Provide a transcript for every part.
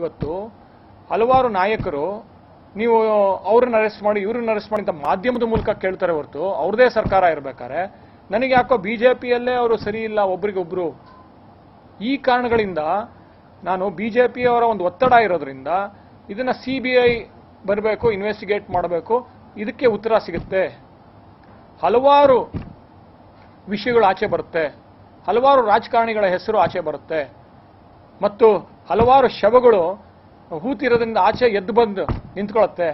ಇವತ್ತು ಹಲವಾರು ನಾಯಕರು ನೀವು ಅವರನ್ನು ಅರೆಸ್ಟ್ ಮಾಡಿ ಇವರನ್ನು ಅರೆಸ್ಟ್ ಮಾಡಿ ಅಂತ ಮಾಧ್ಯಮದ ಮೂಲಕ ಹೇಳ್ತಾರೆ ಹೊರತು ಅವರದೇ ಸರ್ಕಾರ ಇರಬೇಕಾರೆ ನನಗೆ ಯಾಕೋ ಬಿಜೆಪಿಯಲ್ಲೇ ಅವರು ಸರಿ ಇಲ್ಲ ಒಬ್ಬರಿಗೊಬ್ಬರು ಈ ಕಾರಣಗಳಿಂದ ನಾನು ಬಿಜೆಪಿ ಅವರ ಒಂದು ಒತ್ತಡ ಇರೋದ್ರಿಂದ ಇದನ್ನ ಸಿಬಿಐ ಬರಬೇಕು ಇನ್ವೆಸ್ಟಿಗೇಟ್ ಮಾಡಬೇಕು ಇದಕ್ಕೆ ಉತ್ತರ ಸಿಗುತ್ತೆ ಹಲವಾರು ವಿಷಯಗಳು ಆಚೆ ಬರುತ್ತೆ ಹಲವಾರು ರಾಜಕಾರಣಿಗಳ ಹೆಸರು ಆಚೆ ಬರುತ್ತೆ ಮತ್ತು ಹಲವಾರು ಶವಗಳು ಹೂತಿರೋದ್ರಿಂದ ಆಚೆ ಎದ್ದು ಬಂದು ನಿಂತ್ಕೊಳ್ಳುತ್ತೆ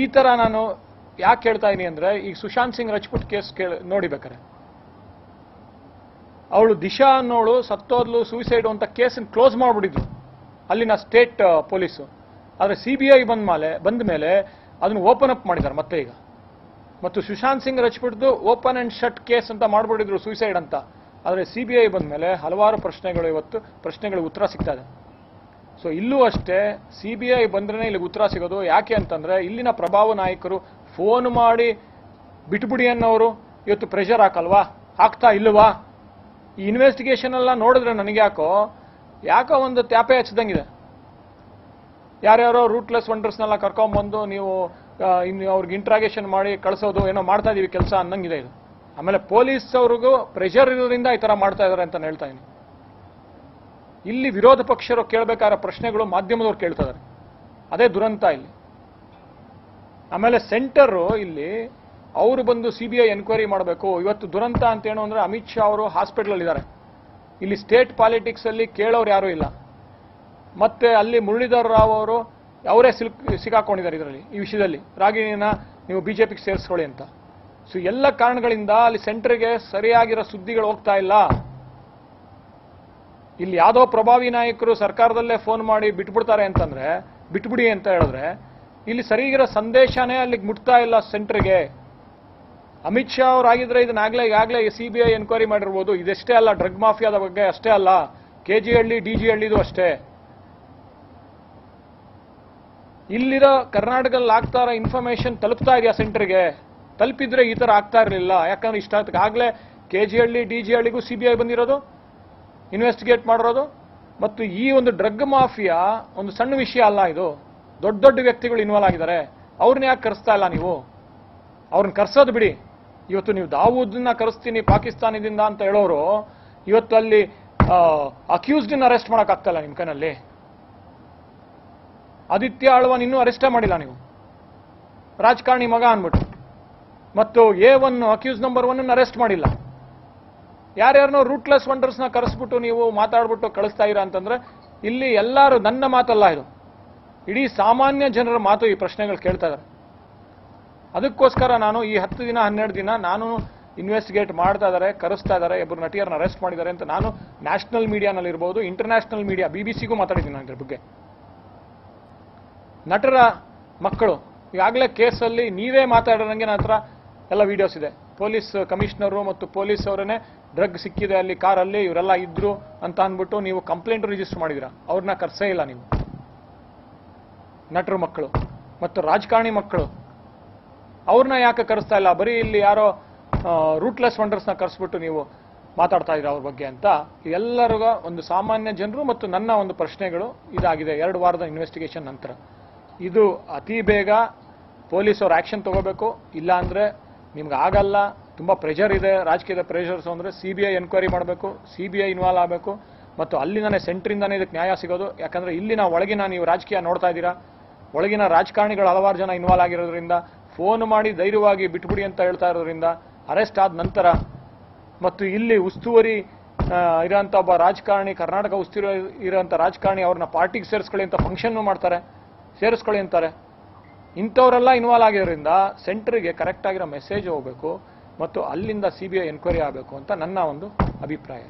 ಈ ತರ ನಾನು ಯಾಕೆ ಹೇಳ್ತಾ ಇದೀನಿ ಅಂದ್ರೆ ಈ ಸುಶಾಂತ್ ಸಿಂಗ್ ರಜಪೂತ್ ಕೇಸ್ ನೋಡಿ ಬೇಕಾರೆ ಅವಳು ದಿಶಾ ಅನ್ನೋಳು ಸತ್ತೋದ್ಲು ಸೂಸೈಡ್ ಅಂತ ಕೇಸನ್ನು ಕ್ಲೋಸ್ ಮಾಡಿಬಿಡಿದ್ರು ಅಲ್ಲಿನ ಸ್ಟೇಟ್ ಪೊಲೀಸ್ ಆದರೆ ಸಿಬಿಐ ಬಂದ ಮೇಲೆ ಅದನ್ನ ಓಪನ್ ಅಪ್ ಮಾಡಿದ್ದಾರೆ ಮತ್ತೆ ಈಗ ಮತ್ತು ಸುಶಾಂತ್ ಸಿಂಗ್ ರಜಪೂತ್ದು ಓಪನ್ ಅಂಡ್ ಶಟ್ ಕೇಸ್ ಅಂತ ಮಾಡಿಬಿಡಿದ್ರು ಸೂಸೈಡ್ ಅಂತ ಆದರೆ ಸಿಬಿಐ ಬಂದ ಮೇಲೆ ಹಲವಾರು ಪ್ರಶ್ನೆಗಳು ಇವತ್ತು ಪ್ರಶ್ನೆಗಳಿಗೆ ಉತ್ತರ ಸಿಗ್ತಾ ಇದೆ ಸೊ ಇಲ್ಲೂ ಅಷ್ಟೇ ಸಿಬಿಐ ಬಂದ್ರೇನೆ ಇಲ್ಲಿ ಉತ್ತರ ಸಿಗೋದು ಯಾಕೆ ಅಂತಂದ್ರೆ ಇಲ್ಲಿನ ಪ್ರಭಾವ ನಾಯಕರು ಫೋನ್ ಮಾಡಿ ಬಿಟ್ಬಿಡಿ ಅನ್ನೋರು ಇವತ್ತು ಪ್ರೆಷರ್ ಹಾಕಲ್ವಾ ಹಾಕ್ತಾ ಇಲ್ವಾ ಈ ಇನ್ವೆಸ್ಟಿಗೇಷನ್ ಎಲ್ಲ ನೋಡಿದ್ರೆ ನನಗೆ ಯಾಕೋ ಒಂದು ತ್ಯಾಪೆ ಹಚ್ಚಿದಂಗಿದೆ ಯಾರ್ಯಾರೋ ರೂಟ್ಲೆಸ್ ವಂಡರ್ಸ್ನೆಲ್ಲ ಕರ್ಕೊಂಡ್ಬಂದು ನೀವು ಇನ್ನು ಅವ್ರಿಗೆ ಇಂಟ್ರಾಗೇಷನ್ ಮಾಡಿ ಕಳಿಸೋದು ಏನೋ ಮಾಡ್ತಾ ಇದೀವಿ ಕೆಲಸ ಅನ್ನಂಗಿದೆ ಇದು ಆಮೇಲೆ ಪೊಲೀಸ್ ಅವ್ರಿಗೂ ಪ್ರೆಷರ್ ಇರೋದ್ರಿಂದ ಈ ತರ ಮಾಡ್ತಾ ಇದಾರೆ ಅಂತ ಹೇಳ್ತಾ ಇದೀನಿ ಇಲ್ಲಿ ವಿರೋಧ ಪಕ್ಷರು ಕೇಳಬೇಕಾದ ಪ್ರಶ್ನೆಗಳು ಮಾಧ್ಯಮದವ್ರು ಕೇಳ್ತಾ ಇದಾರೆ ಅದೇ ದುರಂತ ಇಲ್ಲಿ ಆಮೇಲೆ ಸೆಂಟರ್ ಇಲ್ಲಿ ಅವರು ಬಂದು ಸಿಬಿಐ ಎನ್ಕ್ವೈರಿ ಮಾಡಬೇಕು ಇವತ್ತು ದುರಂತ ಅಂತ ಏನು ಅಂದ್ರೆ ಅಮಿತ್ ಶಾ ಅವರು ಹಾಸ್ಪಿಟಲ್ ಅಲ್ಲಿ ಇದ್ದಾರೆ ಇಲ್ಲಿ ಸ್ಟೇಟ್ ಪಾಲಿಟಿಕ್ಸ್ ಅಲ್ಲಿ ಕೇಳೋರು ಯಾರು ಇಲ್ಲ ಮತ್ತೆ ಅಲ್ಲಿ ಮುರಳೀಧರ್ ರಾವ್ ಅವರು ಅವರೇ ಸಿಕ್ಕಾಕೊಂಡಿದ್ದಾರೆ ಇದರಲ್ಲಿ ಈ ವಿಷಯದಲ್ಲಿ ರಾಗಿಣಿನ ನೀವು ಬಿಜೆಪಿಗೆ ಸೇರಿಸ್ಕೊಳ್ಳಿ ಅಂತ ಸೊ ಎಲ್ಲ ಕಾರಣಗಳಿಂದ ಅಲ್ಲಿ ಸೆಂಟರ್ಗೆ ಸರಿಯಾಗಿರೋ ಸುದ್ದಿಗಳು ಹೋಗ್ತಾ ಇಲ್ಲ ಇಲ್ಲಿ ಯಾವುದೋ ಪ್ರಭಾವಿ ನಾಯಕರು ಸರ್ಕಾರದಲ್ಲೇ ಫೋನ್ ಮಾಡಿ ಬಿಟ್ಬಿಡ್ತಾರೆ ಅಂತಂದ್ರೆ ಬಿಟ್ಬಿಡಿ ಅಂತ ಹೇಳಿದ್ರೆ ಇಲ್ಲಿ ಸರಿಯಾಗಿರೋ ಸಂದೇಶನೇ ಅಲ್ಲಿಗೆ ಮುಟ್ತಾ ಇಲ್ಲ ಸೆಂಟರ್ಗೆ ಅಮಿತ್ ಶಾ ಅವರಾಗಿದ್ರೆ ಇದನ್ನಾಗಲೇ ಈಗಾಗಲೇ ಸಿಬಿಐ ಎನ್ಕ್ವೈರಿ ಮಾಡಿರ್ಬೋದು ಇದೆಷ್ಟೇ ಅಲ್ಲ ಡ್ರಗ್ ಮಾಫಿಯಾದ ಬಗ್ಗೆ ಅಷ್ಟೇ ಅಲ್ಲ ಕೆಜಿಹಳ್ಳಿ ಡಿಜಿಹಳ್ಳಿದು ಅಷ್ಟೇ ಇಲ್ಲಿರೋ ಕರ್ನಾಟಕದಲ್ಲಿ ಆಗ್ತಾ ಇರೋ ಇನ್ಫಾರ್ಮೇಶನ್ ತಲುಪ್ತಾ ಇದೆಯಾ ಸೆಂಟರ್ಗೆ ತಲುಪಿದ್ರೆ ಈ ಥರ ಆಗ್ತಾ ಇರಲಿಲ್ಲ ಯಾಕಂದ್ರೆ ಇಷ್ಟಾಗಲೇ ಕೆಜಿಹಳ್ಳಿ ಡಿಜಿಹಳ್ಳಿಗೂ ಸಿಬಿಐ ಬಂದಿರೋದು ಇನ್ವೆಸ್ಟಿಗೇಟ್ ಮಾಡಿರೋದು ಮತ್ತು ಈ ಒಂದು ಡ್ರಗ್ ಮಾಫಿಯಾ ಒಂದು ಸಣ್ಣ ವಿಷಯ ಅಲ್ಲ ಇದು ದೊಡ್ಡ ದೊಡ್ಡ ವ್ಯಕ್ತಿಗಳು ಇನ್ವಾಲ್ವ್ ಆಗಿದ್ದಾರೆ ಅವ್ರನ್ನ ಯಾಕೆ ಕರೆಸ್ತಾ ಇಲ್ಲ ನೀವು ಅವ್ರನ್ನ ಕರೆಸೋದು ಬಿಡಿ ಇವತ್ತು ನೀವು ದಾವೂದನ್ನ ಕರೆಸ್ತೀನಿ ಪಾಕಿಸ್ತಾನದಿಂದ ಅಂತ ಹೇಳೋರು ಇವತ್ತು ಅಲ್ಲಿ ಅಕ್ಯೂಸ್ಡ್ನ ಅರೆಸ್ಟ್ ಮಾಡೋಕ್ಕಾಗ್ತಾಯಿಲ್ಲ ನಿಮ್ಮ ಕೈನಲ್ಲಿ ಆದಿತ್ಯ ಆಳ್ವಾನ್ ಇನ್ನೂ ಅರೆಸ್ಟೇ ಮಾಡಿಲ್ಲ ನೀವು ರಾಜಕಾರಣಿ ಮಗ ಅನ್ಬಿಟ್ಟು ಮತ್ತು A1 ಅಕ್ಯೂಸ್ ನಂಬರ್ 1 ಅರೆಸ್ಟ್ ಮಾಡಿಲ್ಲ ಯಾರ್ಯಾರನ್ನೋ ರೂಟ್ಲೆಸ್ ವಂಡರ್ಸ್ನ ಕರೆಸ್ಬಿಟ್ಟು ನೀವು ಮಾತಾಡ್ಬಿಟ್ಟು ಕಳಿಸ್ತಾ ಇರ ಅಂತಂದ್ರೆ ಇಲ್ಲಿ ಎಲ್ಲರೂ ನನ್ನ ಮಾತಲ್ಲ ಇದು ಇಡೀ ಸಾಮಾನ್ಯ ಜನರ ಮಾತು ಈ ಪ್ರಶ್ನೆಗಳು ಕೇಳ್ತಾ ಇದ್ದಾರೆ ಅದಕ್ಕೋಸ್ಕರ ನಾನು ಈ 10 ದಿನ 12 ದಿನ ನಾನು ಇನ್ವೆಸ್ಟಿಗೇಟ್ ಮಾಡ್ತಾ ಇದ್ದಾರೆ ಕರೆಸ್ತಾ ಇದ್ದಾರೆ ಇಬ್ಬರು ನಟಿಯರನ್ನ ಅರೆಸ್ಟ್ ಮಾಡಿದ್ದಾರೆ ಅಂತ ನಾನು ನ್ಯಾಷನಲ್ ಮೀಡಿಯಾನಲ್ಲಿ ಇರ್ಬೋದು ಇಂಟರ್ನ್ಯಾಷನಲ್ ಮೀಡಿಯಾ BBCಗೂ ಮಾತಾಡಿದ್ದೀನಿ ನಾನು ಇದ್ರ ಬಗ್ಗೆ ನಟರ ಮಕ್ಕಳು ಈಗಾಗಲೇ ಕೇಸಲ್ಲಿ ನೀವೇ ಮಾತಾಡೋಂಗೆ ನನ್ನ ಹತ್ರ ಎಲ್ಲ ವಿಡಿಯೋಸ್ ಇದೆ ಪೊಲೀಸ್ ಕಮಿಷನರು ಮತ್ತು ಪೊಲೀಸ್ ಅವರನ್ನೇ ಡ್ರಗ್ ಸಿಕ್ಕಿದೆ ಅಲ್ಲಿ ಕಾರಲ್ಲಿ ಇವರೆಲ್ಲ ಇದ್ರು ಅಂತ ಅಂದ್ಬಿಟ್ಟು ನೀವು ಕಂಪ್ಲೇಂಟ್ ರಿಜಿಸ್ಟರ್ ಮಾಡಿದಿರಾ ಅವ್ರನ್ನ ಕರ್ಸೇ ಇಲ್ಲ ನೀವು ನಟರ ಮಕ್ಕಳು ಮತ್ತು ರಾಜಕಾರಣಿ ಮಕ್ಕಳು ಅವ್ರನ್ನ ಯಾಕೆ ಕರೆಸ್ತಾ ಇಲ್ಲ ಬರೀ ಇಲ್ಲಿ ಯಾರೋ ರೂಟ್ಲೆಸ್ ವಂಡರ್ಸ್ನ ಕರೆಸ್ಬಿಟ್ಟು ನೀವು ಮಾತಾಡ್ತಾ ಇದ್ದೀರಾ ಅವ್ರ ಬಗ್ಗೆ ಅಂತ ಎಲ್ಲರಿಗೂ ಒಂದು ಸಾಮಾನ್ಯ ಜನರು ಮತ್ತು ನನ್ನ ಒಂದು ಪ್ರಶ್ನೆಗಳು ಇದಾಗಿದೆ 2 ವಾರದ ಇನ್ವೆಸ್ಟಿಗೇಷನ್ ನಂತರ ಇದು ಅತಿ ಬೇಗ ಪೊಲೀಸರು ಆಕ್ಷನ್ ತಗೋಬೇಕು ಇಲ್ಲ ಅಂದರೆ ನಿಮ್ಗೆ ಆಗಲ್ಲ ತುಂಬ ಪ್ರೆಷರ್ ಇದೆ ರಾಜಕೀಯದ ಪ್ರೆಷರ್ಸ್ ಅಂದರೆ ಸಿಬಿಐ ಎನ್ಕ್ವೈರಿ ಮಾಡಬೇಕು ಸಿಬಿಐ ಇನ್ವಾಲ್ವ್ ಆಗಬೇಕು ಮತ್ತು ಅಲ್ಲಿಂದಾನೆ ಸೆಂಟ್ರಿಂದಾನೆ ಇದಕ್ಕೆ ನ್ಯಾಯ ಸಿಗೋದು ಯಾಕಂದರೆ ಇಲ್ಲಿನ ಒಳಗಿನ ನೀವು ರಾಜಕೀಯ ನೋಡ್ತಾ ಇದ್ದೀರಾ ಒಳಗಿನ ರಾಜಕಾರಣಿಗಳು ಹಲವಾರು ಜನ ಇನ್ವಾಲ್ವ್ ಆಗಿರೋದ್ರಿಂದ ಫೋನ್ ಮಾಡಿ ಧೈರ್ಯವಾಗಿ ಬಿಟ್ಬಿಡಿ ಅಂತ ಹೇಳ್ತಾ ಇರೋದ್ರಿಂದ ಅರೆಸ್ಟ್ ಆದ ನಂತರ ಮತ್ತು ಇಲ್ಲಿ ಉಸ್ತುವಾರಿ ಇರೋಂಥ ಒಬ್ಬ ರಾಜಕಾರಣಿ ಕರ್ನಾಟಕ ಉಸ್ತುವಾರಿ ಇರೋಂಥ ರಾಜಕಾರಣಿ ಅವ್ರನ್ನ ಪಾರ್ಟಿಗೆ ಸೇರಿಸ್ಕೊಳ್ಳಿ ಅಂತ ಫಂಕ್ಷನ್ನು ಮಾಡ್ತಾರೆ ಸೇರಿಸ್ಕೊಳ್ಳಿ ಅಂತಾರೆ ಇಂಥವರೆಲ್ಲ ಇನ್ವಾಲ್ವ್ ಆಗಿರೋದ್ರಿಂದ ಸೆಂಟರ್ಗೆ ಕರೆಕ್ಟ್ ಆಗಿರೋ ಮೆಸೇಜ್ ಹೋಗಬೇಕು ಮತ್ತು ಅಲ್ಲಿಂದ ಸಿಬಿಐ ಎನ್ಕ್ವೈರಿ ಆಗಬೇಕು ಅಂತ ನನ್ನ ಒಂದು ಅಭಿಪ್ರಾಯ.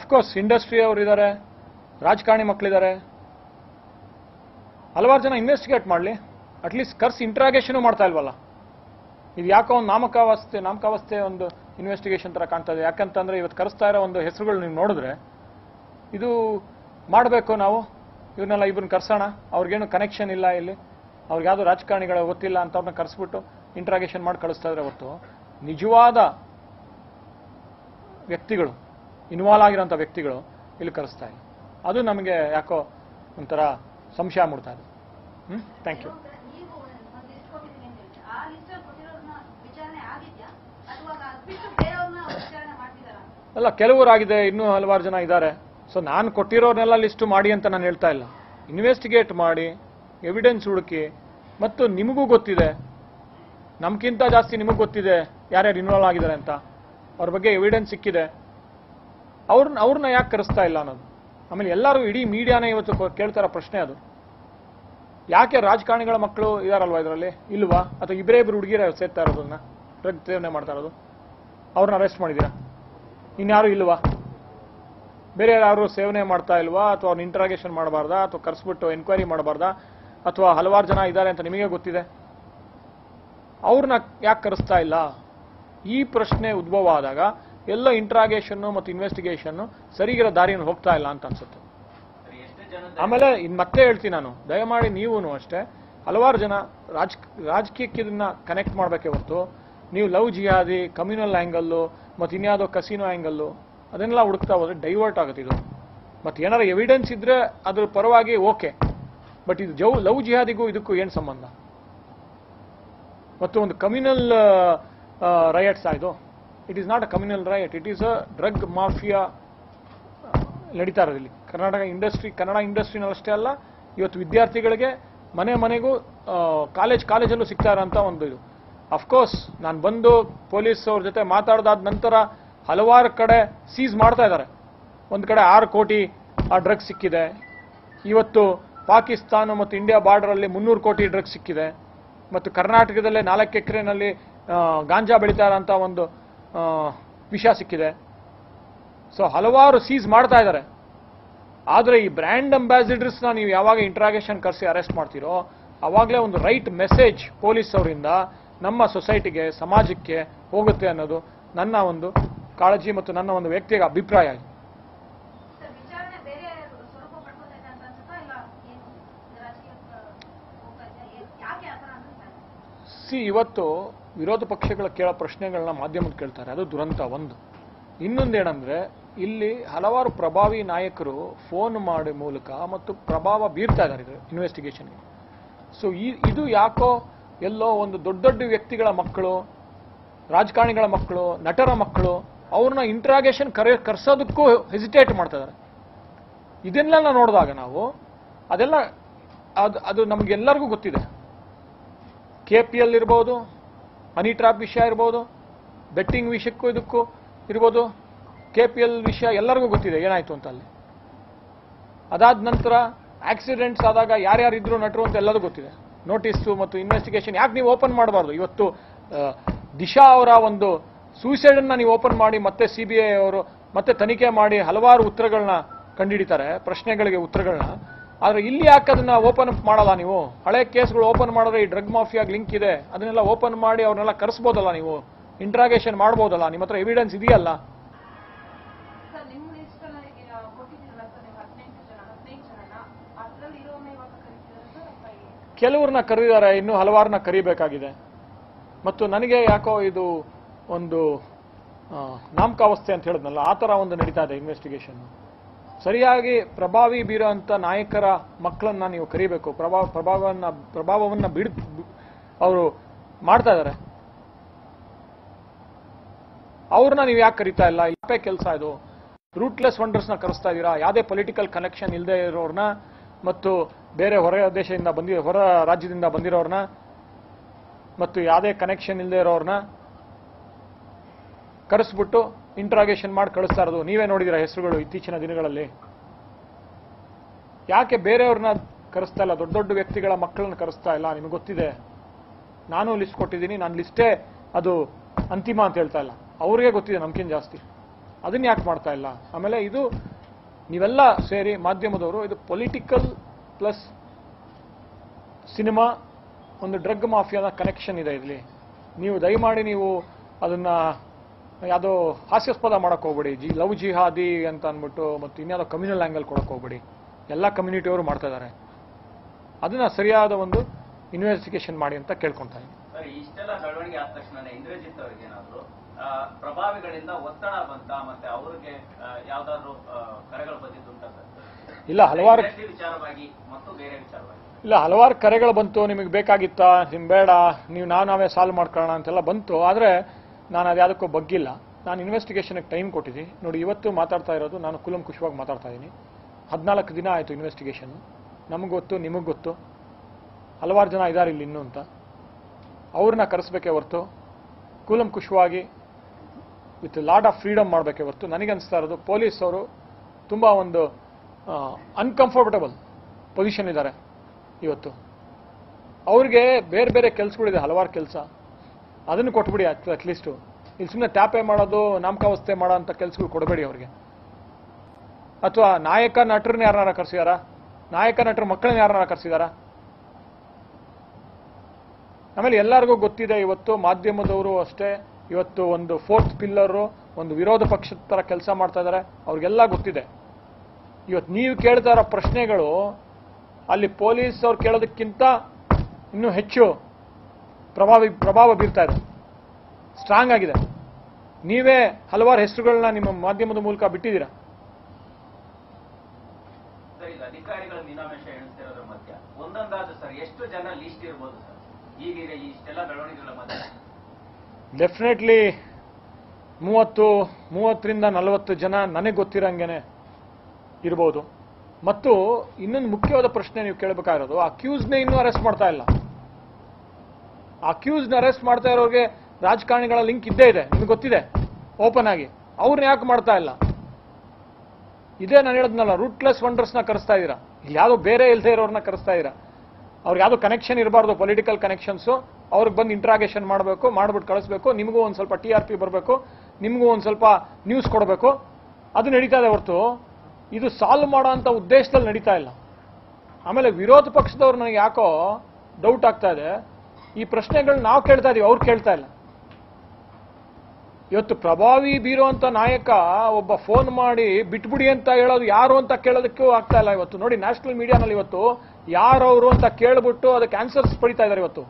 ಅಫ್ಕೋರ್ಸ್ ಇಂಡಸ್ಟ್ರಿ ಅವರಿದ್ದಾರೆ, ರಾಜಕಾರಣಿ ಮಕ್ಕಳಿದ್ದಾರೆ, ಹಲವಾರು ಜನ ಇನ್ವೆಸ್ಟಿಗೇಟ್ ಮಾಡಲಿ, ಅಟ್ಲೀಸ್ಟ್ ಕರ್ಸ್ ಇಂಟ್ರಾಗೇಷನು ಮಾಡ್ತಾ ಇಲ್ವಲ್ಲ. ಇದು ಯಾಕೋ ಒಂದು ನಾಮಕಾವಸ್ಥೆ ಒಂದು ಇನ್ವೆಸ್ಟಿಗೇಷನ್ ಥರ ಕಾಣ್ತಾ ಇದೆ. ಯಾಕಂತಂದರೆ ಇವತ್ತು ಕರೆಸ್ತಾ ಇರೋ ಒಂದು ಹೆಸರುಗಳು ನೀವು ನೋಡಿದ್ರೆ ಇದು ಮಾಡಬೇಕು, ನಾವು ಇವ್ರನ್ನೆಲ್ಲ ಇಬ್ಬರನ್ನ ಕರ್ಸೋಣ, ಅವ್ರಿಗೇನು ಕನೆಕ್ಷನ್ ಇಲ್ಲ ಇಲ್ಲಿ, ಅವ್ರಿಗೆ ಯಾವುದು ರಾಜಕಾರಣಿಗಳು ಗೊತ್ತಿಲ್ಲ ಅಂತವನ್ನ ಕರೆಸಿಬಿಟ್ಟು ಇಂಟರಾಗೇಷನ್ ಮಾಡಿ ಕಳಿಸ್ತಾ ಇದ್ದಾರೆ ಹೊರತು ನಿಜವಾದ ವ್ಯಕ್ತಿಗಳು ಇನ್ವಾಲ್ವ್ ಆಗಿರೋಂಥ ವ್ಯಕ್ತಿಗಳು ಇಲ್ಲಿ ಕರೆಸ್ತಾ ಇಲ್ಲ. ಅದು ನಮಗೆ ಯಾಕೋ ಒಂಥರ ಸಂಶಯ ಮೂಡ್ತಾ ಇದೆ. Thank you. ಅಲ್ಲ, ಕೆಲವರಾಗಿದೆ, ಇನ್ನೂ ಹಲವಾರು ಜನ ಇದ್ದಾರೆ. ಸೊ ನಾನು ಕೊಟ್ಟಿರೋರ್ನೆಲ್ಲ ಲಿಸ್ಟು ಮಾಡಿ ಅಂತ ನಾನು ಹೇಳ್ತಾ ಇಲ್ಲ. ಇನ್ವೆಸ್ಟಿಗೇಟ್ ಮಾಡಿ, ಎವಿಡೆನ್ಸ್ ಹುಡುಕಿ. ಮತ್ತು ನಿಮಗೂ ಗೊತ್ತಿದೆ, ನಮಗಿಂತ ಜಾಸ್ತಿ ನಿಮಗೆ ಗೊತ್ತಿದೆ ಯಾರ್ಯಾರು ಇನ್ವಾಲ್ವ್ ಆಗಿದ್ದಾರೆ ಅಂತ. ಅವ್ರ ಬಗ್ಗೆ ಎವಿಡೆನ್ಸ್ ಸಿಕ್ಕಿದೆ. ಅವ್ರನ್ನ ಯಾಕೆ ಕರೆಸ್ತಾ ಇಲ್ಲ ಅನ್ನೋದು. ಆಮೇಲೆ ಎಲ್ಲರೂ ಇಡೀ ಮೀಡಿಯಾನೇ ಇವತ್ತು ಕೇಳ್ತಾರ ಪ್ರಶ್ನೆ ಅದು, ಯಾಕೆ ರಾಜಕಾರಣಿಗಳ ಮಕ್ಕಳು ಇದಾರಲ್ವಾ ಇದರಲ್ಲಿ, ಇಲ್ವಾ? ಅಥವಾ ಇಬ್ಬರೇ ಇಬ್ಬರು ಹುಡುಗಿರ ಸೇರ್ತಾ ಇರೋದನ್ನ ಡ್ರಗ್ ಸೇವನೆ ಮಾಡ್ತಾ ಇರೋದು, ಅವ್ರನ್ನ ಅರೆಸ್ಟ್ ಮಾಡಿದ್ದೀರಾ? ಇನ್ಯಾರು ಇಲ್ವಾ? ಬೇರೆ ಯಾರು ಸೇವನೆ ಮಾಡ್ತಾ ಇಲ್ವಾ? ಅಥವಾ ಅವ್ರನ್ನ ಇಂಟರಾಗೇಷನ್ ಮಾಡಬಾರ್ದಾ? ಅಥವಾ ಕರೆಸ್ಬಿಟ್ಟು ಎನ್ಕ್ವೈರಿ ಮಾಡಬಾರ್ದಾ? ಅಥವಾ ಹಲವಾರು ಜನ ಇದ್ದಾರೆ ಅಂತ ನಿಮಗೆ ಗೊತ್ತಿದೆ, ಅವ್ರನ್ನ ಯಾಕೆ ಕರೆಸ್ತಾ ಇಲ್ಲ? ಈ ಪ್ರಶ್ನೆ ಉದ್ಭವ ಆದಾಗ ಎಲ್ಲ ಇಂಟರಾಗೇಷನ್ನು ಮತ್ತು ಇನ್ವೆಸ್ಟಿಗೇಷನ್ನು ಸರಿಗಿರ ದಾರಿಯನ್ನು ಹೋಗ್ತಾ ಇಲ್ಲ ಅಂತ ಅನ್ಸುತ್ತೆ. ಆಮೇಲೆ ಇನ್ನು ಮತ್ತೆ ಹೇಳ್ತೀನಿ ನಾನು, ದಯಮಾಡಿ ನೀವೂ ಅಷ್ಟೇ ಹಲವಾರು ಜನ ರಾಜಕೀಯಕ್ಕೆ ಇದನ್ನ ಕನೆಕ್ಟ್ ಮಾಡಬೇಕೇ ಹೊರತು ನೀವು ಲವ್ ಜಿಹಾದಿ, ಕಮ್ಯುನಲ್ ಆ್ಯಂಗಲ್ಲು ಮತ್ತು ಇನ್ಯಾವುದೋ ಕಸಿನೋ ಆ್ಯಂಗಲ್ಲು ಅದನ್ನೆಲ್ಲ ಹುಡುಕ್ತಾ ಹೋದರೆ ಡೈವರ್ಟ್ ಆಗುತ್ತೆ ಇದು. ಮತ್ತು ಏನಾರು ಎವಿಡೆನ್ಸ್ ಇದ್ದರೆ ಅದ್ರ ಪರವಾಗಿ ಓಕೆ, ಬಟ್ ಇದು ಲವ್ ಜಿಹಾದಿಗೂ ಇದಕ್ಕೂ ಏನು ಸಂಬಂಧ? ಮತ್ತು ಒಂದು ಕಮ್ಯುನಲ್ ರಯಟ್ಸ್ ಆಯಿತು. It is not a communal riot, it is a drug mafia ನಡೀತಾ ಇರೋದು ಇಲ್ಲಿ. ಕನ್ನಡ ಇಂಡಸ್ಟ್ರಿನಲ್ಲಷ್ಟೇ ಅಲ್ಲ, ಇವತ್ತು ವಿದ್ಯಾರ್ಥಿಗಳಿಗೆ ಮನೆ ಮನೆಗೂ ಕಾಲೇಜಲ್ಲೂ ಸಿಗ್ತಾ ಇರೋಂಥ ಒಂದು ಇದು. ಅಫ್ಕೋರ್ಸ್ ನಾನು ಬಂದು ಪೊಲೀಸ್ ಅವ್ರ ಜೊತೆ ಮಾತಾಡ್ದಾದ ನಂತರ ಹಲವಾರು ಕಡೆ ಸೀಸ್ ಮಾಡ್ತಾ ಇದ್ದಾರೆ. ಒಂದು ಕಡೆ 6 ಕೋಟಿ ಆ ಡ್ರಗ್ಸ್ ಸಿಕ್ಕಿದೆ. ಇವತ್ತು ಪಾಕಿಸ್ತಾನ ಮತ್ತು ಇಂಡಿಯಾ ಬಾರ್ಡರಲ್ಲಿ 300 ಕೋಟಿ ಡ್ರಗ್ಸ್ ಸಿಕ್ಕಿದೆ. ಮತ್ತು ಕರ್ನಾಟಕದಲ್ಲೇ 4 ಎಕರೆನಲ್ಲಿ ಗಾಂಜಾ ಬೆಳೀತಾ ಇರೋಂಥ ಒಂದು ವಿಷ ಸಿಕ್ಕಿದೆ. ಸೊ ಹಲವಾರು ಸೀಸ್ ಮಾಡ್ತಾ ಇದ್ದಾರೆ. ಆದರೆ ಈ ಬ್ರ್ಯಾಂಡ್ ಅಂಬಾಸಿಡರ್ಸ್ನ ನೀವು ಯಾವಾಗ ಇಂಟರಾಗೇಷನ್ ಕರೆಸಿ ಅರೆಸ್ಟ್ ಮಾಡ್ತೀರೋ ಆವಾಗಲೇ ಒಂದು ರೈಟ್ ಮೆಸೇಜ್ ಪೊಲೀಸ್ ಅವರಿಂದ ನಮ್ಮ ಸೊಸೈಟಿಗೆ, ಸಮಾಜಕ್ಕೆ ಹೋಗುತ್ತೆ ಅನ್ನೋದು ನನ್ನ ಒಂದು ಕಾಳಜಿ ಮತ್ತು ನನ್ನ ಒಂದು ವ್ಯಕ್ತಿಗೆ ಅಭಿಪ್ರಾಯ. ಇವತ್ತು ವಿರೋಧ ಪಕ್ಷಗಳ ಕೇಳೋ ಪ್ರಶ್ನೆಗಳನ್ನ ಮಾಧ್ಯಮಕ್ಕೆ ಕೇಳ್ತಾರೆ, ಅದು ದುರಂತ ಒಂದು. ಇನ್ನೊಂದೇನಂದ್ರೆ, ಇಲ್ಲಿ ಹಲವಾರು ಪ್ರಭಾವಿ ನಾಯಕರು ಫೋನ್ ಮಾಡೋ ಮೂಲಕ ಮತ್ತು ಪ್ರಭಾವ ಬೀರ್ತಾ ಇದ್ದಾರೆ ಇದು ಇನ್ವೆಸ್ಟಿಗೇಷನ್ಗೆ. ಸೊ ಇದು ಯಾಕೋ ಎಲ್ಲೋ ಒಂದು ದೊಡ್ಡ ದೊಡ್ಡ ವ್ಯಕ್ತಿಗಳ ಮಕ್ಕಳು, ರಾಜಕಾರಣಿಗಳ ಮಕ್ಕಳು, ನಟರ ಮಕ್ಕಳು ಅವ್ರನ್ನ ಇಂಟರಾಗೇಷನ್ ಕರೆಸೋದಕ್ಕೂ ಹೆಸಿಟೇಟ್ ಮಾಡ್ತಾ ಇದ್ದಾರೆ. ಇದನ್ನೆಲ್ಲ ನೋಡಿದಾಗ ನಾವು ಅದೆಲ್ಲ ಅದು ನಮಗೆಲ್ಲರಿಗೂ ಗೊತ್ತಿದೆ. KPL ಇರ್ಬೋದು, ಮನಿ ಟ್ರಾಪ್ ವಿಷಯ ಇರ್ಬೋದು, ಬೆಟ್ಟಿಂಗ್ ವಿಷಯಕ್ಕೂ ಇದಕ್ಕೂ ಇರ್ಬೋದು. KPL ವಿಷಯ ಎಲ್ಲರಿಗೂ ಗೊತ್ತಿದೆ ಏನಾಯಿತು ಅಂತ. ಅಲ್ಲಿ ಅದಾದ ನಂತರ ಆಕ್ಸಿಡೆಂಟ್ಸ್ ಆದಾಗ ಯಾರ್ಯಾರಿದ್ರು ನಟರು ಅಂತ ಎಲ್ಲದೂ ಗೊತ್ತಿದೆ. ನೋಟಿಸು ಮತ್ತು ಇನ್ವೆಸ್ಟಿಗೇಷನ್ ಯಾಕೆ ನೀವು ಓಪನ್ ಮಾಡಬಾರ್ದು? ಇವತ್ತು ದಿಶಾ ಅವರ ಒಂದು ಸೂಸೈಡನ್ನು ನೀವು ಓಪನ್ ಮಾಡಿ ಮತ್ತೆ CBI ಅವರು ಮತ್ತೆ ತನಿಖೆ ಮಾಡಿ ಹಲವಾರು ಉತ್ತರಗಳನ್ನ ಕಂಡುಹಿಡಿತಾರೆ, ಪ್ರಶ್ನೆಗಳಿಗೆ ಉತ್ತರಗಳನ್ನ. ಆದರೆ ಇಲ್ಲಿ ಯಾಕೆ ಅದನ್ನು ಓಪನ್ ಅಪ್ ಮಾಡಲ್ಲ ನೀವು? ಹಳೆ ಕೇಸ್ಗಳು ಓಪನ್ ಮಾಡಿದ್ರೆ ಈ ಡ್ರಗ್ ಮಾಫಿಯಾಗಿ ಲಿಂಕ್ ಇದೆ, ಅದನ್ನೆಲ್ಲ ಓಪನ್ ಮಾಡಿ ಅವ್ರನ್ನೆಲ್ಲ ಕರೆಸ್ಬೋದಲ್ಲ ನೀವು, ಇಂಟರಾಗೇಷನ್ ಮಾಡ್ಬೋದಲ್ಲ, ನಿಮ್ಮ ಹತ್ರ ಎವಿಡೆನ್ಸ್ ಇದೆಯಲ್ಲ. ಕೆಲವ್ರನ್ನ ಕರೀತಾರೆ, ಇನ್ನೂ ಹಲವಾರನ್ನ ಕರೀಬೇಕಾಗಿದೆ. ಮತ್ತು ನನಗೆ ಯಾಕೋ ಇದು ಒಂದು ನಾಮಕಾವಸ್ಥೆ ಅಂತ ಹೇಳಿದ್ನಲ್ಲ, ಆ ಥರ ಒಂದು ನಡೀತಾ ಇದೆ ಇನ್ವೆಸ್ಟಿಗೇಷನ್. ಸರಿಯಾಗಿ ಪ್ರಭಾವಿ ಬೀರೋ ಅಂಥ ನಾಯಕರ ಮಕ್ಕಳನ್ನ ನೀವು ಕರಿಬೇಕು. ಪ್ರಭಾವವನ್ನು ಅವರು ಮಾಡ್ತಾ ಇದ್ದಾರೆ, ಅವ್ರನ್ನ ನೀವು ಯಾಕೆ ಕರಿತಾ ಇಲ್ಲ? ಇಲ್ಲೇ ಕೆಲಸ ಇದು. ರೂಟ್ಲೆಸ್ ವಂಡರ್ಸ್ನ ಕರೆಸ್ತಾ ಇದ್ದೀರಾ, ಯಾವುದೇ ಪೊಲಿಟಿಕಲ್ ಕನೆಕ್ಷನ್ ಇಲ್ಲದೆ ಇರೋರನ್ನ ಮತ್ತು ಬೇರೆ ಹೊರ ರಾಜ್ಯದಿಂದ ಬಂದಿರೋರನ್ನ ಮತ್ತು ಯಾವುದೇ ಕನೆಕ್ಷನ್ ಇಲ್ಲದೆ ಇರೋರನ್ನ ಕರೆಸ್ಬಿಟ್ಟು ಇಂಟರಾಗೇಷನ್ ಮಾಡಿ ಕಳಿಸ್ತಾ ಇರೋದು. ನೀವೇ ನೋಡಿದಿರ ಹೆಸರುಗಳು ಇತ್ತೀಚಿನ ದಿನಗಳಲ್ಲಿ. ಯಾಕೆ ಬೇರೆಯವ್ರನ್ನ ಕರೆಸ್ತಾ ಇಲ್ಲ? ದೊಡ್ಡ ದೊಡ್ಡ ವ್ಯಕ್ತಿಗಳ ಮಕ್ಕಳನ್ನ ಕರೆಸ್ತಾ ಇಲ್ಲ. ನಿಮ್ಗೆ ಗೊತ್ತಿದೆ, ನಾನು ಲಿಸ್ಟ್ ಕೊಟ್ಟಿದ್ದೀನಿ, ನಾನು ಲಿಸ್ಟೇ ಅದು ಅಂತಿಮ ಅಂತ ಹೇಳ್ತಾ ಇಲ್ಲ, ಅವ್ರಿಗೆ ಗೊತ್ತಿದೆ ನಮ್ಗಿಂತ ಜಾಸ್ತಿ. ಅದನ್ನ ಯಾಕೆ ಮಾಡ್ತಾ ಇಲ್ಲ? ಆಮೇಲೆ ಇದು ನೀವೆಲ್ಲ ಸೇರಿ ಮಾಧ್ಯಮದವರು, ಇದು ಪೊಲಿಟಿಕಲ್ ಪ್ಲಸ್ ಸಿನಿಮಾ, ಒಂದು ಡ್ರಗ್ ಮಾಫಿಯಾದ ಕನೆಕ್ಷನ್ ಇದೆ ಇಲ್ಲಿ. ನೀವು ದಯಮಾಡಿ ನೀವು ಅದನ್ನು ಯಾವುದೋ ಹಾಸ್ಯಾಸ್ಪದ ಮಾಡೋಕ್ಕೆ ಹೋಗ್ಬೇಡಿ. ಲವ್ ಜಿಹಾದಿ ಅಂತ ಅಂದ್ಬಿಟ್ಟು ಮತ್ತು ಇನ್ಯಾವುದೋ ಕಮ್ಯುನಲ್ ಆ್ಯಂಗಲ್ ಕೊಡೋಕ್ಕೆ ಹೋಗ್ಬೇಡಿ. ಎಲ್ಲ ಕಮ್ಯುನಿಟಿಯವರು ಮಾಡ್ತಾ ಇದ್ದಾರೆ. ಅದನ್ನು ಸರಿಯಾದ ಒಂದು ಇನ್ವೆಸ್ಟಿಗೇಷನ್ ಮಾಡಿ ಅಂತ ಕೇಳ್ಕೊಂತಾ ಇದ್ದೀನಿ. ಸರಿ, ಇಷ್ಟೆಲ್ಲ ಬೆಳವಣಿಗೆ ಆದ ತಕ್ಷಣನೇ ಇಂದ್ರಜಿತ್ ಅವರಿಗೆ ಏನಾದರೂ ಪ್ರಭಾವಿಗಳಿಂದ ಒತ್ತಡ ಬಂತಾ ಮತ್ತೆ ಅವರಿಗೆ ಯಾವುದಾದರೂ ಕರೆಗಳು ಬಂದಿದ್ದು ಅಂತ? ಇಲ್ಲ, ಹಲವಾರು ವಿಚಾರವಾಗಿ ಮತ್ತು ಬೇರೆ ವಿಚಾರವಾಗಿ ಇಲ್ಲ, ಹಲವಾರು ಕರೆಗಳು ಬಂತು. ನಿಮಗೆ ಬೇಕಾಗಿತ್ತಾ, ನಿಮ್ ಬೇಡ, ನೀವು ನಾವೇ ಸಾಲ್ವ್ ಮಾಡ್ಕೊಳ್ಳೋಣ ಅಂತೆಲ್ಲ ಬಂತು. ಆದರೆ ನಾನು ಅದ್ಯಾವುದಕ್ಕೂ ಬಗ್ಗಿಲ್ಲ. ನಾನು ಇನ್ವೆಸ್ಟಿಗೇಷನ್ಗೆ ಟೈಮ್ ಕೊಟ್ಟಿದ್ದೀನಿ. ನೋಡಿ, ಇವತ್ತು ಮಾತಾಡ್ತಾ ಇರೋದು ನಾನು ಕೂಲಂಕುಷವಾಗಿ ಮಾತಾಡ್ತಾ ಇದ್ದೀನಿ. 14 ದಿನ ಆಯಿತು ಇನ್ವೆಸ್ಟಿಗೇಷನ್. ನಮಗೆ ಗೊತ್ತು, ನಿಮಗೆ ಗೊತ್ತು, ಹಲವಾರು ಜನ ಇದ್ದಾರೆ ಇಲ್ಲಿ ಇನ್ನೂ ಅಂತ. ಅವ್ರನ್ನ ಕರೆಸ್ಬೇಕೇ ಹೊರತು ಕೂಲಂಕುಷವಾಗಿ ವಿತ್ ಲಾಟ್ ಆಫ್ ಫ್ರೀಡಮ್ ಮಾಡಬೇಕೇ ಹೊರತು, ನನಗೆ ಅನಿಸ್ತಾ ಇರೋದು ಪೊಲೀಸವರು ತುಂಬ ಒಂದು ಅನ್ಕಂಫರ್ಟಬಲ್ ಪೊಸಿಷನ್ ಇದ್ದಾರೆ ಇವತ್ತು. ಅವ್ರಿಗೆ ಬೇರೆ ಬೇರೆ ಕೆಲಸಗಳಿದೆ, ಹಲವಾರು ಕೆಲಸ. ಅದನ್ನು ಕೊಟ್ಬಿಡಿ ಅಟ್ಲೀಸ್ಟು. ಇಲ್ಲಿ ಸುಮ್ಮನೆ ಟ್ಯಾಪೆ ಮಾಡೋದು, ನಾಮಕಾವಸ್ಥೆ ಮಾಡೋ ಅಂಥ ಕೆಲಸಗಳು ಕೊಡಬೇಡಿ ಅವ್ರಿಗೆ. ಅಥವಾ ನಾಯಕ ನಟರನ್ನ ಯಾರನ್ನಾರ ಕರೆಸಿದಾರಾ? ನಾಯಕ ನಟರ ಮಕ್ಕಳನ್ನ ಯಾರನ್ನಾರ ಕರೆಸಿದಾರಾ? ಆಮೇಲೆ ಎಲ್ಲರಿಗೂ ಗೊತ್ತಿದೆ, ಇವತ್ತು ಮಾಧ್ಯಮದವರು ಅಷ್ಟೇ ಇವತ್ತು ಒಂದು ಫೋರ್ತ್ ಪಿಲ್ಲರು, ಒಂದು ವಿರೋಧ ಪಕ್ಷದ ಥರ ಕೆಲಸ ಮಾಡ್ತಾ ಇದ್ದಾರೆ. ಅವ್ರಿಗೆಲ್ಲ ಗೊತ್ತಿದೆ. ಇವತ್ತು ನೀವು ಕೇಳ್ತಾ ಇರೋ ಪ್ರಶ್ನೆಗಳು ಅಲ್ಲಿ ಪೊಲೀಸ್ ಅವ್ರು ಕೇಳೋದಕ್ಕಿಂತ ಇನ್ನೂ ಹೆಚ್ಚು ಪ್ರಭಾವ ಬೀರ್ತಾ ಇದೆ, ಸ್ಟ್ರಾಂಗ್ ಆಗಿದೆ. ನೀವೇ ಹಲವಾರು ಹೆಸರುಗಳನ್ನ ನಿಮ್ಮ ಮಾಧ್ಯಮದ ಮೂಲಕ ಬಿಟ್ಟಿದ್ದೀರಾ. ಅಧಿಕಾರಿಗಳ ಮೀನಾಮೇಷ ಎಣಿಸ್ತಿರೋದ್ರ ಮಧ್ಯ ಒಂದೊಂದಾದ್ರು ಸರ್ ಎಷ್ಟು ಜನ ಲೀಸ್ಟ್ ಇರ್ಬೋದು ಸರ್ ಈಗಿದೆ ಇಷ್ಟೆಲ್ಲ ಬೆಳವಣಿಗೆಗಳ ಮಧ್ಯ? ಡೆಫಿನೆಟ್ಲಿ 30-40 ಜನ ನನಗೆ ಗೊತ್ತಿರಂಗೇನೆ ಇರ್ಬೋದು. ಮತ್ತು ಇನ್ನೊಂದು ಮುಖ್ಯವಾದ ಪ್ರಶ್ನೆ ನೀವು ಕೇಳಬೇಕಾಗಿರೋದು, ಅಕ್ಯೂಸ್ನೇ ಇನ್ನೂ ಅರೆಸ್ಟ್ ಮಾಡ್ತಾ ಇಲ್ಲ. ಅಕ್ಯೂಸ್ನ ಅರೆಸ್ಟ್ ಮಾಡ್ತಾ ಇರೋರಿಗೆ ರಾಜಕಾರಣಿಗಳ ಲಿಂಕ್ ಇದ್ದೇ ಇದೆ, ನಿಮ್ಗೆ ಗೊತ್ತಿದೆ ಓಪನ್ ಆಗಿ. ಅವ್ರನ್ನ ಯಾಕೆ ಮಾಡ್ತಾ ಇಲ್ಲ? ಇದೇ ನಾನು ಹೇಳಿದ್ನಲ್ಲ, ರೂಟ್ಲೆಸ್ ವಂಡರ್ಸ್ನ ಕರೆಸ್ತಾ ಇದ್ದೀರಾ. ಇಲ್ಲಿ ಯಾವುದೋ ಬೇರೆ ಇಲ್ಲದೆ ಇರೋರನ್ನ ಕರೆಸ್ತಾ ಇದ್ದೀರಾ. ಅವ್ರಿಗೆ ಯಾವುದೋ ಕನೆಕ್ಷನ್ ಇರಬಾರ್ದು, ಪೊಲಿಟಿಕಲ್ ಕನೆಕ್ಷನ್ಸು. ಅವ್ರಿಗೆ ಬಂದು ಇಂಟ್ರಾಗೇಷನ್ ಮಾಡಬೇಕು, ಮಾಡಿಬಿಟ್ಟು ಕಳಿಸ್ಬೇಕು. ನಿಮಗೂ ಒಂದು ಸ್ವಲ್ಪ TRP ಬರಬೇಕು, ನಿಮಗೂ ಒಂದು ಸ್ವಲ್ಪ ನ್ಯೂಸ್ ಕೊಡಬೇಕು. ಅದು ನಡೀತಾ ಇದೆ ಹೊರತು ಇದು ಸಾಲ್ವ್ ಮಾಡೋ ಅಂಥ ಉದ್ದೇಶದಲ್ಲಿ ನಡೀತಾ ಇಲ್ಲ. ಆಮೇಲೆ ವಿರೋಧ ಪಕ್ಷದವ್ರು ನನಗೆ ಯಾಕೋ ಡೌಟ್ ಆಗ್ತಾ ಇದೆ. ಈ ಪ್ರಶ್ನೆಗಳನ್ನ ನಾವು ಕೇಳ್ತಾ ಇದೀವಿ, ಅವ್ರು ಕೇಳ್ತಾ ಇಲ್ಲ. ಇವತ್ತು ಪ್ರಭಾವಿ ಬೀರುವಂಥ ನಾಯಕ ಒಬ್ಬ ಫೋನ್ ಮಾಡಿ ಬಿಟ್ಬಿಡಿ ಅಂತ ಹೇಳೋದು ಯಾರು ಅಂತ ಕೇಳೋದಕ್ಕೂ ಆಗ್ತಾ ಇಲ್ಲ. ಇವತ್ತು ನೋಡಿ, ನ್ಯಾಷನಲ್ ಮೀಡಿಯಾನಲ್ಲಿ ಇವತ್ತು ಯಾರವರು ಅಂತ ಕೇಳ್ಬಿಟ್ಟು ಅದಕ್ಕೆ ಆನ್ಸರ್ಸ್ ಪಡಿತಾ ಇದ್ದಾರೆ. ಇವತ್ತು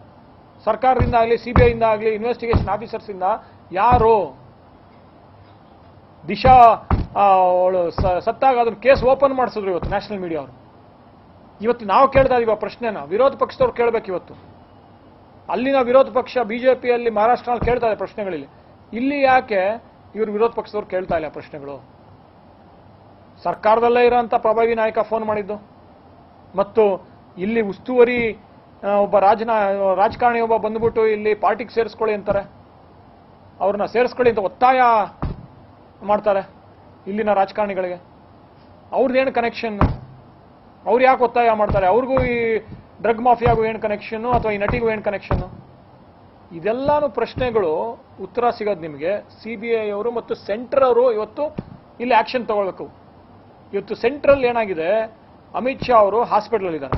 ಸರ್ಕಾರದಿಂದ ಆಗಲಿ, CBIಯಿಂದ ಆಗಲಿ, ಇನ್ವೆಸ್ಟಿಗೇಷನ್ ಆಫೀಸರ್ಸಿಂದ ಯಾರು ದಿಶಾ ಅವಳು ಸತ್ತಾಗ ಅದನ್ನು ಕೇಸ್ ಓಪನ್ ಮಾಡಿಸಿದ್ರು ಇವತ್ತು ನ್ಯಾಷನಲ್ ಮೀಡಿಯಾ ಅವರು. ಇವತ್ತು ನಾವು ಕೇಳ್ತಾ ಇದೀವಿ ಆ ಪ್ರಶ್ನೆನ, ವಿರೋಧ ಪಕ್ಷದವ್ರು ಕೇಳಬೇಕು. ಇವತ್ತು ಅಲ್ಲಿನ ವಿರೋಧ ಪಕ್ಷ BJPಯಲ್ಲಿ ಮಹಾರಾಷ್ಟ್ರನಲ್ಲಿ ಕೇಳ್ತಾ ಇದೆ ಪ್ರಶ್ನೆಗಳಲ್ಲಿ. ಇಲ್ಲಿ ಯಾಕೆ ಇವರು ವಿರೋಧ ಪಕ್ಷದವ್ರು ಕೇಳ್ತಾ ಇಲ್ಲ ಪ್ರಶ್ನೆಗಳು? ಸರ್ಕಾರದಲ್ಲೇ ಇರೋಂಥ ಪ್ರಭಾವಿ ನಾಯಕ ಫೋನ್ ಮಾಡಿದ್ದು, ಮತ್ತು ಇಲ್ಲಿ ಉಸ್ತುವಾರಿ ಒಬ್ಬ ರಾಜಕಾರಣಿ ಒಬ್ಬ ಬಂದ್ಬಿಟ್ಟು ಇಲ್ಲಿ ಪಾರ್ಟಿಗೆ ಸೇರಿಸ್ಕೊಳ್ಳಿ ಅಂತಾರೆ, ಅವ್ರನ್ನ ಸೇರಿಸ್ಕೊಳ್ಳಿ ಅಂತ ಒತ್ತಾಯ ಮಾಡ್ತಾರೆ ಇಲ್ಲಿನ ರಾಜಕಾರಣಿಗಳಿಗೆ. ಅವ್ರದ್ದೇನು ಕನೆಕ್ಷನ್? ಅವ್ರು ಯಾಕೆ ಒತ್ತಾಯ ಮಾಡ್ತಾರೆ? ಅವ್ರಿಗೂ ಈ ಡ್ರಗ್ ಮಾಫಿಯಾಗೂ ಏನು ಕನೆಕ್ಷನ್ನು, ಅಥವಾ ಈ ನಟಿಗೂ ಏನು ಕನೆಕ್ಷನ್ನು? ಇದೆಲ್ಲಾನು ಪ್ರಶ್ನೆಗಳು ಉತ್ತರ ಸಿಗೋದು ನಿಮಗೆ CBI ಅವರು ಮತ್ತು ಸೆಂಟ್ರಲ್ ಅವರು ಇವತ್ತು ಇಲ್ಲಿ ಆ್ಯಕ್ಷನ್ ತಗೊಳ್ಬೇಕು. ಇವತ್ತು ಸೆಂಟ್ರಲ್ ಏನಾಗಿದೆ, ಅಮಿತ್ ಶಾ ಅವರು ಹಾಸ್ಪಿಟಲಲ್ಲಿದ್ದಾರೆ.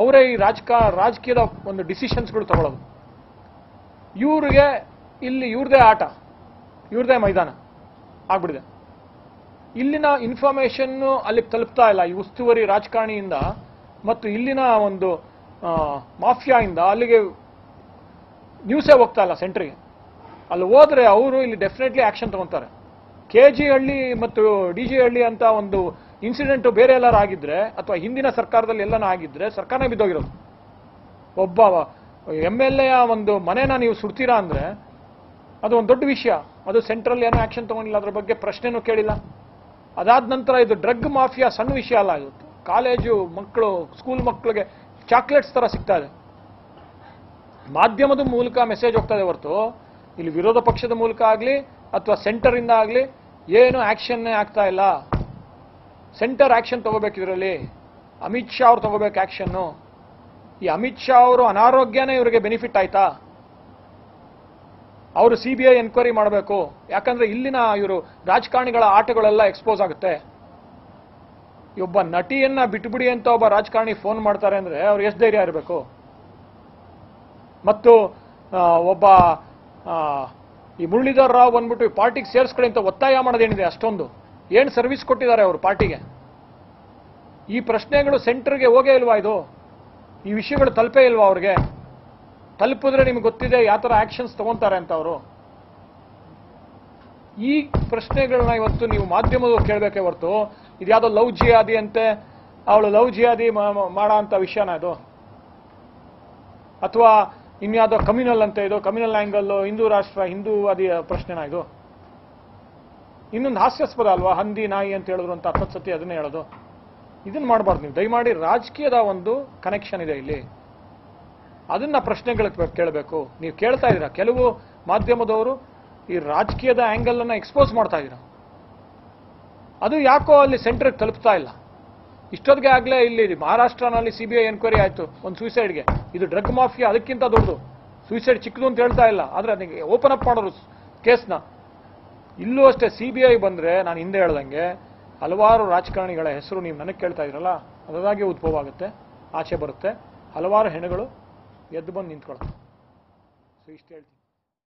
ಅವರೇ ಈ ರಾಜಕೀಯದ ಒಂದು ಡಿಸಿಷನ್ಸ್ಗಳು ತಗೊಳ್ಳೋದು. ಇವ್ರಿಗೆ ಇಲ್ಲಿ ಇವ್ರದೇ ಆಟ, ಇವ್ರದೇ ಮೈದಾನ ಆಗ್ಬಿಡಿದೆ. ಇಲ್ಲಿನ ಇನ್ಫಾರ್ಮೇಷನ್ನು ಅಲ್ಲಿಗೆ ತಲುಪ್ತಾ ಇಲ್ಲ. ಈ ಉಸ್ತುವಾರಿ ರಾಜಕಾರಣಿಯಿಂದ ಮತ್ತು ಇಲ್ಲಿನ ಒಂದು ಮಾಫಿಯಾಯಿಂದ ಅಲ್ಲಿಗೆ ನ್ಯೂಸೇ ಹೋಗ್ತಾ ಇಲ್ಲ ಸೆಂಟ್ರಿಗೆ. ಅಲ್ಲಿ ಹೋದರೆ ಅವರು ಇಲ್ಲಿ ಡೆಫಿನೆಟ್ಲಿ ಆ್ಯಕ್ಷನ್ ತಗೊತಾರೆ. KG ಹಳ್ಳಿ ಮತ್ತು DG ಹಳ್ಳಿ ಅಂತ ಒಂದು ಇನ್ಸಿಡೆಂಟು ಬೇರೆ ಎಲ್ಲರೂ ಆಗಿದ್ರೆ, ಅಥವಾ ಹಿಂದಿನ ಸರ್ಕಾರದಲ್ಲಿ ಎಲ್ಲನೂ ಆಗಿದ್ರೆ ಸರ್ಕಾರನೇ ಬಿದ್ದೋಗಿರೋದು. ಒಬ್ಬ MLA ಒಂದು ಮನೇನ ನೀವು ಸುಡ್ತೀರಾ ಅಂದರೆ ಅದು ಒಂದು ದೊಡ್ಡ ವಿಷಯ. ಅದು ಸೆಂಟ್ರಲ್ ಏನೋ ಆ್ಯಕ್ಷನ್ ತೊಗೊಂಡಿಲ್ಲ, ಅದ್ರ ಬಗ್ಗೆ ಪ್ರಶ್ನೆನೂ ಕೇಳಿಲ್ಲ. ಅದಾದ ನಂತರ ಇದು ಡ್ರಗ್ ಮಾಫಿಯಾ ಸಣ್ಣ ವಿಷಯ ಅಲ್ಲ. ಇವತ್ತು ಕಾಲೇಜು ಮಕ್ಕಳು, ಸ್ಕೂಲ್ ಮಕ್ಕಳಿಗೆ ಚಾಕ್ಲೇಟ್ಸ್ ಥರ ಸಿಗ್ತಾ ಇದೆ. ಮಾಧ್ಯಮದ ಮೂಲಕ ಮೆಸೇಜ್ ಹೋಗ್ತಾ ಇದೆ ಹೊರತು ಇಲ್ಲಿ ವಿರೋಧ ಪಕ್ಷದ ಮೂಲಕ ಆಗಲಿ ಅಥವಾ ಸೆಂಟರಿಂದ ಆಗಲಿ ಏನು ಆ್ಯಕ್ಷನ್ನೇ ಆಗ್ತಾ ಇಲ್ಲ. ಸೆಂಟರ್ ಆ್ಯಕ್ಷನ್ ತಗೋಬೇಕು. ಇದರಲ್ಲಿ ಅಮಿತ್ ಶಾ ಅವ್ರು ತಗೋಬೇಕು ಆ್ಯಕ್ಷನ್ನು. ಈ ಅಮಿತ್ ಶಾ ಅವರು ಅನಾರೋಗ್ಯನೇ ಇವರಿಗೆ ಬೆನಿಫಿಟ್ ಆಯ್ತಾ? ಅವರು CBI ಎನ್ಕ್ವೈರಿ ಮಾಡಬೇಕು. ಯಾಕಂದರೆ ಇಲ್ಲಿನ ಇವರು ರಾಜಕಾರಣಿಗಳ ಆಟಗಳೆಲ್ಲ ಎಕ್ಸ್ಪೋಸ್ ಆಗುತ್ತೆ. ಒಬ್ಬ ನಟಿಯನ್ನು ಬಿಟ್ಬಿಡಿ ಅಂತ ಒಬ್ಬ ರಾಜಕಾರಣಿ ಫೋನ್ ಮಾಡ್ತಾರೆ ಅಂದರೆ ಅವ್ರು ಎಷ್ಟು ಧೈರ್ಯ ಇರಬೇಕು? ಮತ್ತು ಒಬ್ಬ ಈ ಮುರಳೀಧರ್ ರಾವ್ ಬಂದ್ಬಿಟ್ಟು ಪಾರ್ಟಿಗೆ ಸೇರಿಸ್ಕೊಳ್ಳಿ ಅಂತ ಒತ್ತಾಯ ಮಾಡೋದೇನಿದೆ? ಅಷ್ಟೊಂದು ಏನು ಸರ್ವಿಸ್ ಕೊಟ್ಟಿದ್ದಾರೆ ಅವರು ಪಾರ್ಟಿಗೆ? ಈ ಪ್ರಶ್ನೆಗಳು ಸೆಂಟರ್ಗೆ ಹೋಗೇ ಇಲ್ವಾ? ಇದು ಈ ವಿಷಯಗಳು ತಲುಪೇ ಇಲ್ವಾ ಅವರಿಗೆ? ತಲುಪಿದ್ರೆ ನಿಮಗೆ ಗೊತ್ತಿದೆ ಯಾವ ತರ ಆಕ್ಷನ್ಸ್ ತಗೊಂತಾರೆ ಅಂತ ಅವರು. ಈ ಪ್ರಶ್ನೆಗಳನ್ನ ಇವತ್ತು ನೀವು ಮಾಧ್ಯಮದವರು ಕೇಳಬೇಕೇ ಹೊರತು ಇದು ಯಾವುದೋ ಲವ್ ಜಿಯಾದಿ ಅಂತೆ, ಅವಳು ಲವ್ ಜಿಯಾದಿ ಮಾಡೋ ಅಂತ ವಿಷಯನ ಇದು, ಅಥವಾ ಇನ್ಯಾವುದೋ ಕಮ್ಯುನಲ್ ಅಂತೆ ಇದು, ಕಮ್ಯುನಲ್ ಆ್ಯಂಗಲ್ಲು, ಹಿಂದೂ ರಾಷ್ಟ್ರ, ಹಿಂದೂ ಅದಿಯ ಪ್ರಶ್ನೆನ ಇದು. ಇನ್ನೊಂದು ಹಾಸ್ಯಾಸ್ಪದ ಅಲ್ವಾ, ಹಂದಿ ನಾಯಿ ಅಂತ ಹೇಳಿದ್ರು ಅಂತ ಹತ್ತತ್ತು ಸತಿ ಅದನ್ನೇ ಹೇಳೋದು. ಇದನ್ನು ಮಾಡಬಾರ್ದು ನೀವು. ದಯಮಾಡಿ ರಾಜಕೀಯದ ಒಂದು ಕನೆಕ್ಷನ್ ಇದೆ ಇಲ್ಲಿ, ಅದನ್ನು ಪ್ರಶ್ನೆಗಳಿಗೆ ಕೇಳಬೇಕು. ನೀವು ಕೇಳ್ತಾ ಇದ್ದೀರಾ, ಕೆಲವು ಮಾಧ್ಯಮದವರು ಈ ರಾಜಕೀಯದ ಆ್ಯಂಗಲನ್ನು ಎಕ್ಸ್ಪೋಸ್ ಮಾಡ್ತಾ ಇದ್ದೀರಾ, ಅದು ಯಾಕೋ ಅಲ್ಲಿ ಸೆಂಟ್ರಿಗೆ ತಲುಪ್ತಾ ಇಲ್ಲ. ಇಷ್ಟೊತ್ತಿಗೆ ಆಗಲೇ ಇಲ್ಲಿ ಮಹಾರಾಷ್ಟ್ರನಲ್ಲಿ CBI ಎನ್ಕ್ವೈರಿ ಆಯಿತು ಒಂದು ಸುಯಿಸೈಡ್ಗೆ. ಇದು ಡ್ರಗ್ ಮಾಫಿಯಾ ಅದಕ್ಕಿಂತ ದೊಡ್ಡದು, ಸುಯಿಸೈಡ್ ಚಿಕ್ಕದು ಅಂತ ಹೇಳ್ತಾ ಇಲ್ಲ, ಆದರೆ ಅದಕ್ಕೆ ಓಪನ್ ಅಪ್ ಮಾಡೋರು ಕೇಸ್ನ. ಇಲ್ಲೂ ಅಷ್ಟೇ CBI ಬಂದರೆ, ನಾನು ಹಿಂದೆ ಹೇಳ್ದಂಗೆ ಹಲವಾರು ರಾಜಕಾರಣಿಗಳ ಹೆಸರು ನೀವು ನನಗೆ ಕೇಳ್ತಾ ಇದ್ರಲ್ಲ ಅದರಾಗೆ ಉದ್ಭವ ಆಗುತ್ತೆ, ಆಚೆ ಬರುತ್ತೆ. ಹಲವಾರು ಹೆಣಗಳು ಎದ್ದು ಬಂದು ನಿಂತ್ಕೊಳ್ತಾರೆ. ಸೊ ಇಷ್ಟು ಹೇಳ್ತೀನಿ.